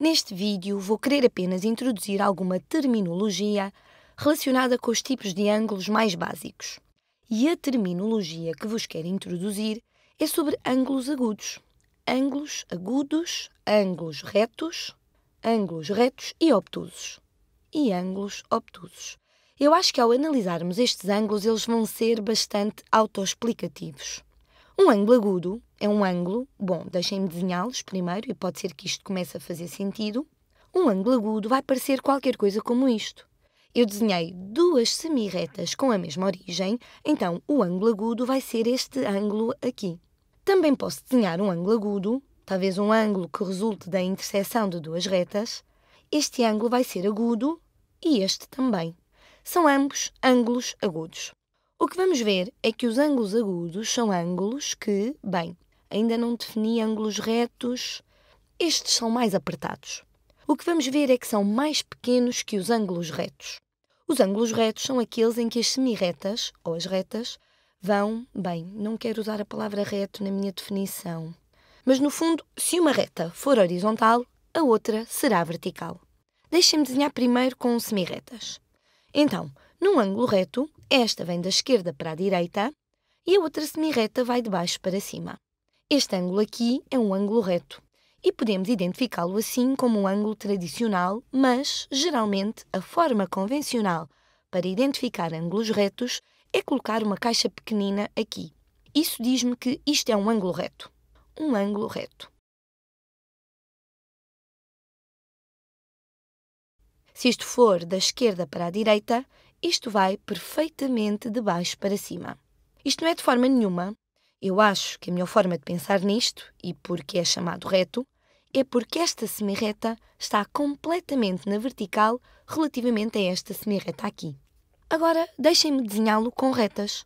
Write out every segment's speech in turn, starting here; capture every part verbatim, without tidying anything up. Neste vídeo vou querer apenas introduzir alguma terminologia relacionada com os tipos de ângulos mais básicos. E a terminologia que vos quero introduzir é sobre ângulos agudos. Ângulos agudos, ângulos retos, ângulos retos e obtusos. E ângulos obtusos. Eu acho que ao analisarmos estes ângulos eles vão ser bastante autoexplicativos. Um ângulo agudo é um ângulo... Bom, deixem-me desenhá-los primeiro e pode ser que isto comece a fazer sentido. Um ângulo agudo vai parecer qualquer coisa como isto. Eu desenhei duas semirretas com a mesma origem, então o ângulo agudo vai ser este ângulo aqui. Também posso desenhar um ângulo agudo, talvez um ângulo que resulte da interseção de duas retas. Este ângulo vai ser agudo e este também. São ambos ângulos agudos. O que vamos ver é que os ângulos agudos são ângulos que, bem, ainda não defini ângulos retos, estes são mais apertados. O que vamos ver é que são mais pequenos que os ângulos retos. Os ângulos retos são aqueles em que as semirretas, ou as retas, vão, bem, não quero usar a palavra reto na minha definição, mas no fundo, se uma reta for horizontal, a outra será vertical. Deixem-me desenhar primeiro com semirretas. Então, num ângulo reto, esta vem da esquerda para a direita e a outra semirreta vai de baixo para cima. Este ângulo aqui é um ângulo reto e podemos identificá-lo assim como um ângulo tradicional, mas, geralmente, a forma convencional para identificar ângulos retos é colocar uma caixa pequenina aqui. Isso diz-me que isto é um ângulo reto. Um ângulo reto. Se isto for da esquerda para a direita, isto vai perfeitamente de baixo para cima. Isto não é de forma nenhuma. Eu acho que a melhor forma de pensar nisto, e porque é chamado reto, é porque esta semirreta está completamente na vertical relativamente a esta semirreta aqui. Agora, deixem-me desenhá-lo com retas.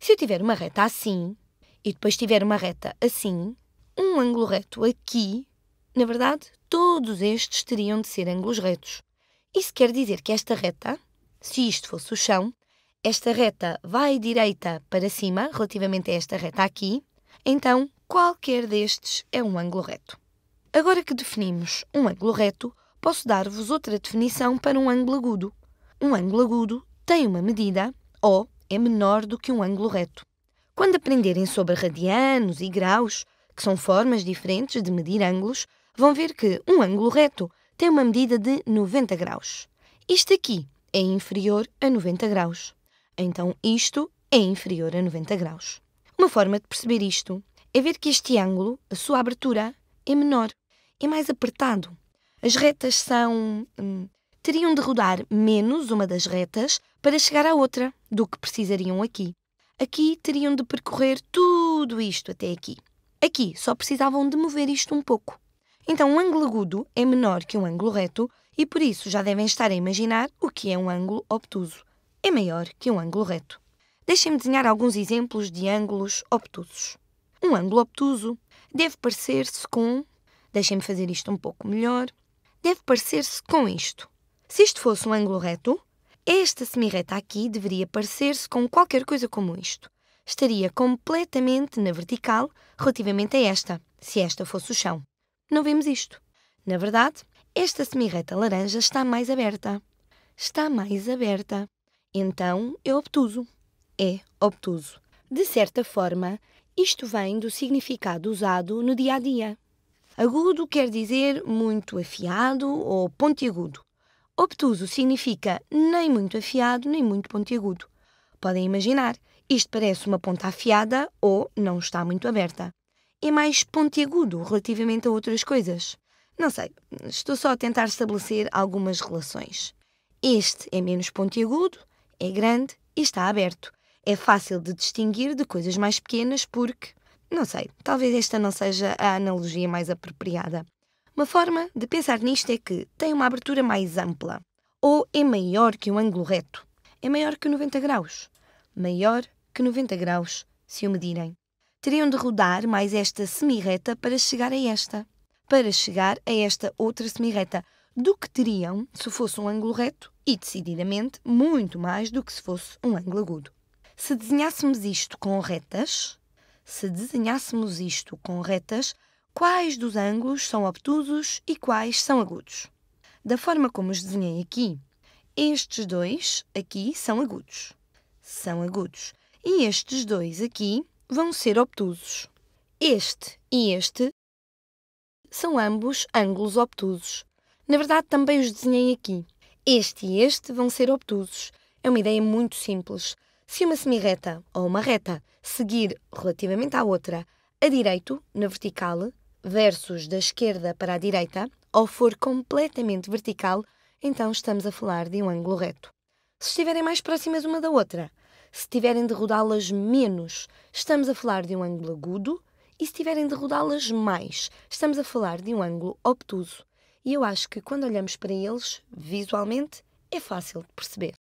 Se eu tiver uma reta assim, e depois tiver uma reta assim, um ângulo reto aqui, na verdade, todos estes teriam de ser ângulos retos. Isso quer dizer que esta reta... Se isto fosse o chão, esta reta vai direita para cima, relativamente a esta reta aqui, então qualquer destes é um ângulo reto. Agora que definimos um ângulo reto, posso dar-vos outra definição para um ângulo agudo. Um ângulo agudo tem uma medida, ou é menor do que um ângulo reto. Quando aprenderem sobre radianos e graus, que são formas diferentes de medir ângulos, vão ver que um ângulo reto tem uma medida de noventa graus. Isto aqui é inferior a noventa graus. Então, isto é inferior a noventa graus. Uma forma de perceber isto é ver que este ângulo, a sua abertura, é menor, é mais apertado. As retas são... Hum, teriam de rodar menos uma das retas para chegar à outra do que precisariam aqui. Aqui teriam de percorrer tudo isto até aqui. Aqui só precisavam de mover isto um pouco. Então, um ângulo agudo é menor que um ângulo reto e, por isso, já devem estar a imaginar o que é um ângulo obtuso. É maior que um ângulo reto. Deixem-me desenhar alguns exemplos de ângulos obtusos. Um ângulo obtuso deve parecer-se com... Deixem-me fazer isto um pouco melhor. Deve parecer-se com isto. Se isto fosse um ângulo reto, esta semirreta aqui deveria parecer-se com qualquer coisa como isto. Estaria completamente na vertical relativamente a esta, se esta fosse o chão. Não vemos isto. Na verdade, esta semirreta laranja está mais aberta. Está mais aberta. Então, é obtuso. É obtuso. De certa forma, isto vem do significado usado no dia-a-dia. Agudo quer dizer muito afiado ou pontiagudo. Obtuso significa nem muito afiado nem muito pontiagudo. Podem imaginar, isto parece uma ponta afiada ou não está muito aberta. É mais pontiagudo relativamente a outras coisas. Não sei, estou só a tentar estabelecer algumas relações. Este é menos pontiagudo, é grande e está aberto. É fácil de distinguir de coisas mais pequenas porque, não sei, talvez esta não seja a analogia mais apropriada. Uma forma de pensar nisto é que tem uma abertura mais ampla, ou é maior que um ângulo reto. É maior que noventa graus. Maior que noventa graus, se o medirem. Teriam de rodar mais esta semirreta para chegar a esta. para chegar a esta outra semirreta, do que teriam se fosse um ângulo reto e, decididamente, muito mais do que se fosse um ângulo agudo. Se desenhássemos isto com retas, se desenhássemos isto com retas, quais dos ângulos são obtusos e quais são agudos. Da forma como os desenhei aqui, estes dois aqui são agudos. São agudos. E estes dois aqui vão ser obtusos. Este e este são ambos ângulos obtusos. Na verdade, também os desenhei aqui. Este e este vão ser obtusos. É uma ideia muito simples. Se uma semirreta ou uma reta seguir relativamente à outra a direito, na vertical, versus da esquerda para a direita, ou for completamente vertical, então estamos a falar de um ângulo reto. Se estiverem mais próximas uma da outra, se tiverem de rodá-las menos, estamos a falar de um ângulo agudo, e se tiverem de rodá-las mais, estamos a falar de um ângulo obtuso. E eu acho que quando olhamos para eles, visualmente, é fácil de perceber.